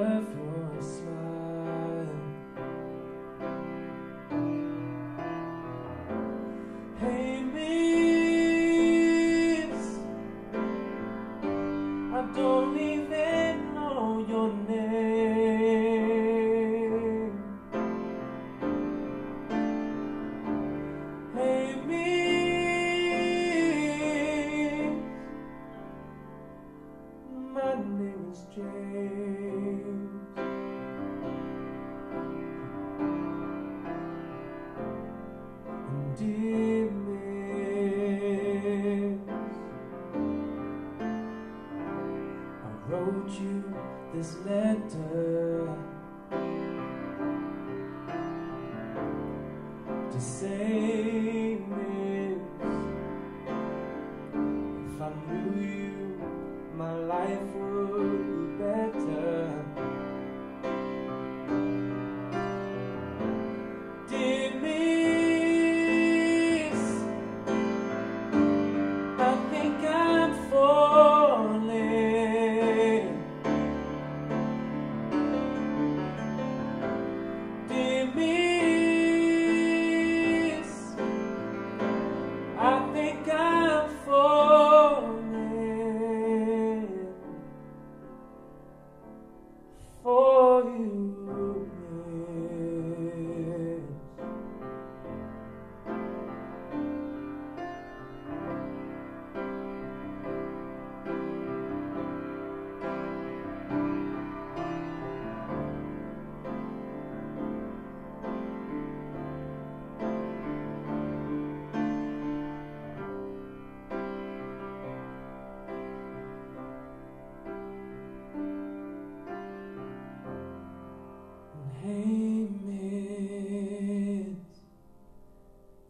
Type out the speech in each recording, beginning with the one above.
left for a smile. Hey, miss, I don't even know your name. Hey, miss, my name is James. And dear miss, I wrote you this letter to say, miss, if I knew you, my life would be better. Dear miss, I think I'm falling. Dear miss, I think I'm falling.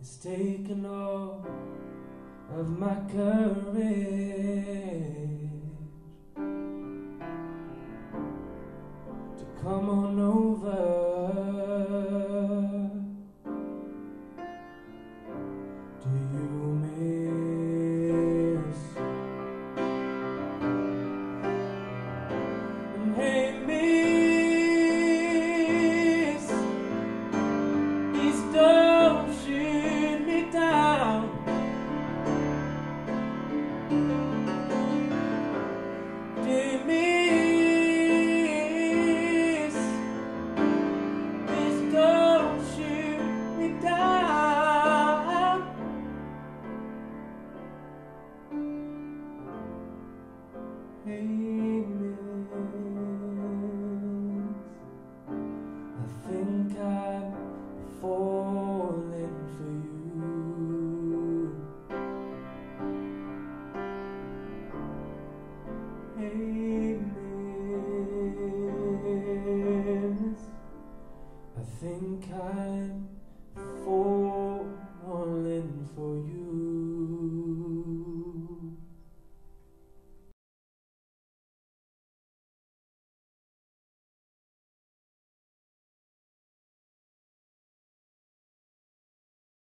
It's taken all of my courage to come on over to you, miss. And hey, miss, please don't shoot me down. Dear miss, please don't shoot me down. Hey miss, I think I'm falling for you. Hey miss, I think I'm falling for you.